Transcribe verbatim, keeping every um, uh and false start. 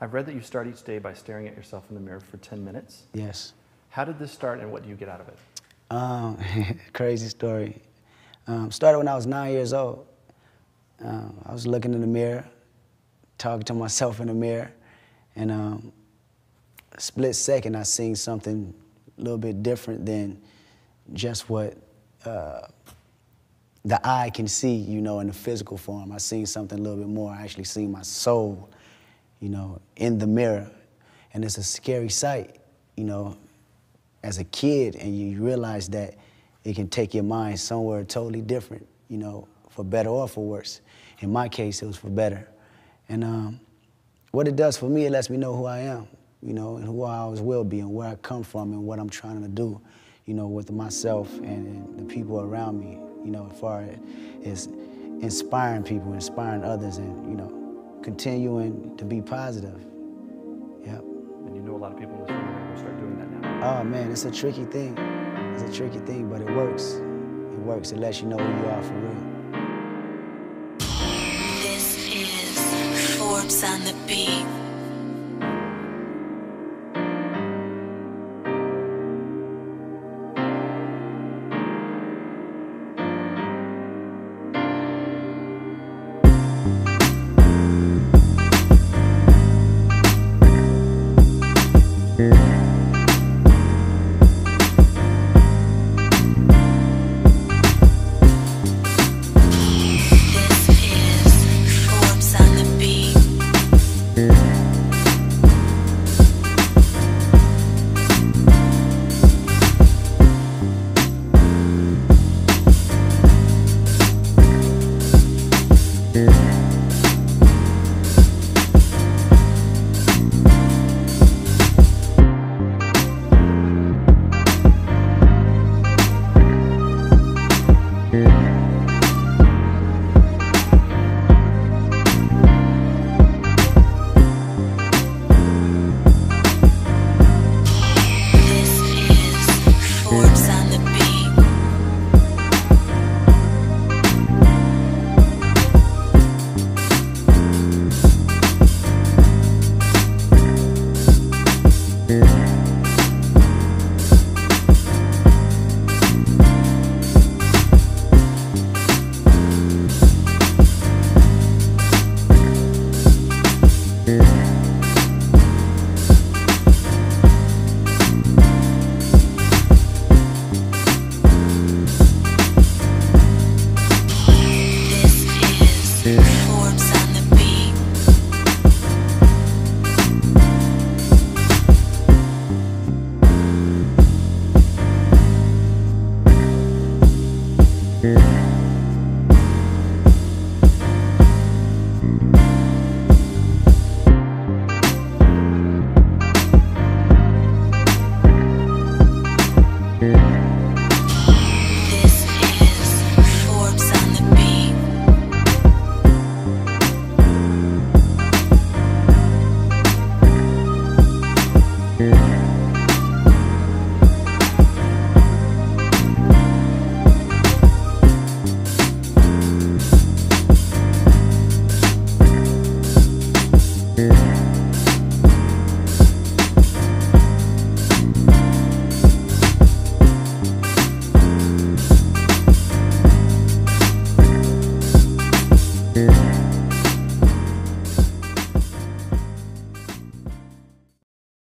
I've read that you start each day by staring at yourself in the mirror for ten minutes. Yes. How did this start and what do you get out of it? Um, crazy story. Um, started when I was nine years old. Um, I was looking in the mirror, talking to myself in the mirror, and um, a split second I seen something a little bit different than just what uh, the eye can see, you know, in the physical form. I seen something a little bit more. I actually seen my soul, you know, in the mirror. And it's a scary sight, you know, as a kid, and you realize that it can take your mind somewhere totally different, you know, for better or for worse. In my case, it was for better. And um, what it does for me, it lets me know who I am, you know, and who I always will be, and where I come from, and what I'm trying to do, you know, with myself and, and the people around me, you know, as far as inspiring people, inspiring others, and, you know, continuing to be positive. Yep. And you know a lot of people in this room are going to start doing that now. Oh man, it's a tricky thing. It's a tricky thing, but it works. It works. It lets you know who you are for real. This is Forbes on the Beat.